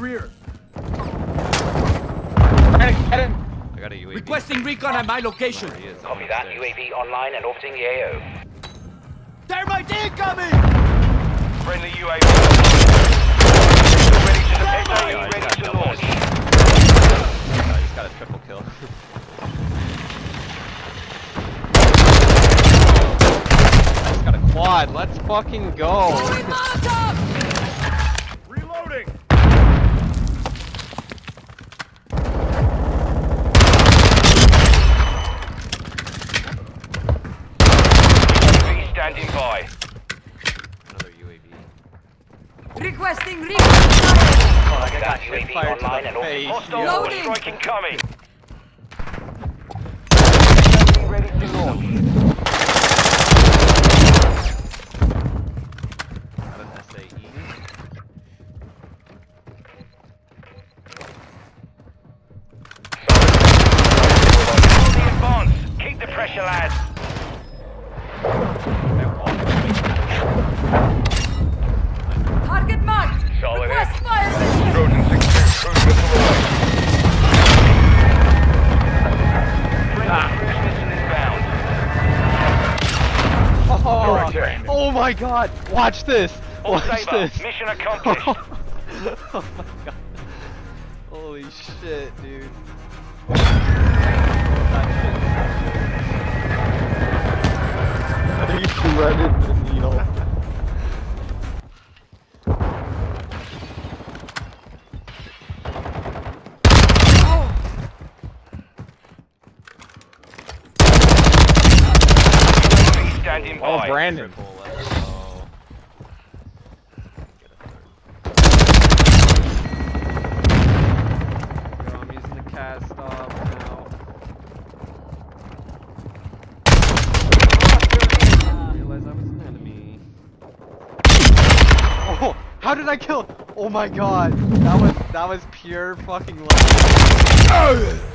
Rear. I got a UAV. Requesting recon at my location. Copy that. UAV online and orbiting the AO. Thermite incoming! Friendly UAV. Ready to launch. I just got a triple kill. I just got a quad. Let's fucking go. Standing by. Another UAV. Requesting recon. Oh, I got UAV online and face. Hostile strike incoming. Ready to launch. Got an SAE. The advance. Keep the pressure, lads. Target marked! Request fire mission! Trojan 6-2, cruise missile away. Cruise missile inbound. Oh, correct. Oh my god! Watch this! Watch this! Mission accomplished! Oh my god. Holy shit, dude. He threaded the needle. Standing by. Oh, Brandon. Oh. Yo, I'm using the cast off now. Oh, how did I kill? Oh my god, that was pure fucking luck.